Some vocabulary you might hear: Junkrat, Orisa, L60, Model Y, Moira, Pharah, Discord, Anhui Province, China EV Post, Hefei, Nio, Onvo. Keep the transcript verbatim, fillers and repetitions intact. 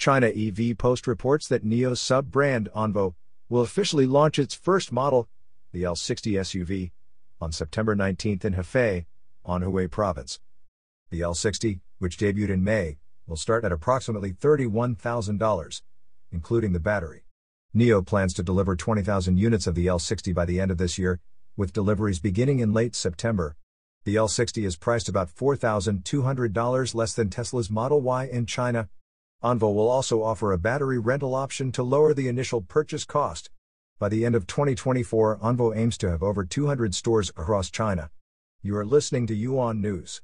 China E V Post reports that Nio's sub-brand Onvo will officially launch its first model, the L sixty S U V, on September nineteenth in Hefei, Anhui Province. The L sixty, which debuted in May, will start at approximately thirty-one thousand dollars, including the battery. Nio plans to deliver twenty thousand units of the L sixty by the end of this year, with deliveries beginning in late September. The L sixty is priced about four thousand two hundred dollars less than Tesla's Model Y in China. Onvo will also offer a battery rental option to lower the initial purchase cost. By the end of twenty twenty-four, Onvo aims to have over two hundred stores across China. You are listening to Yuan News.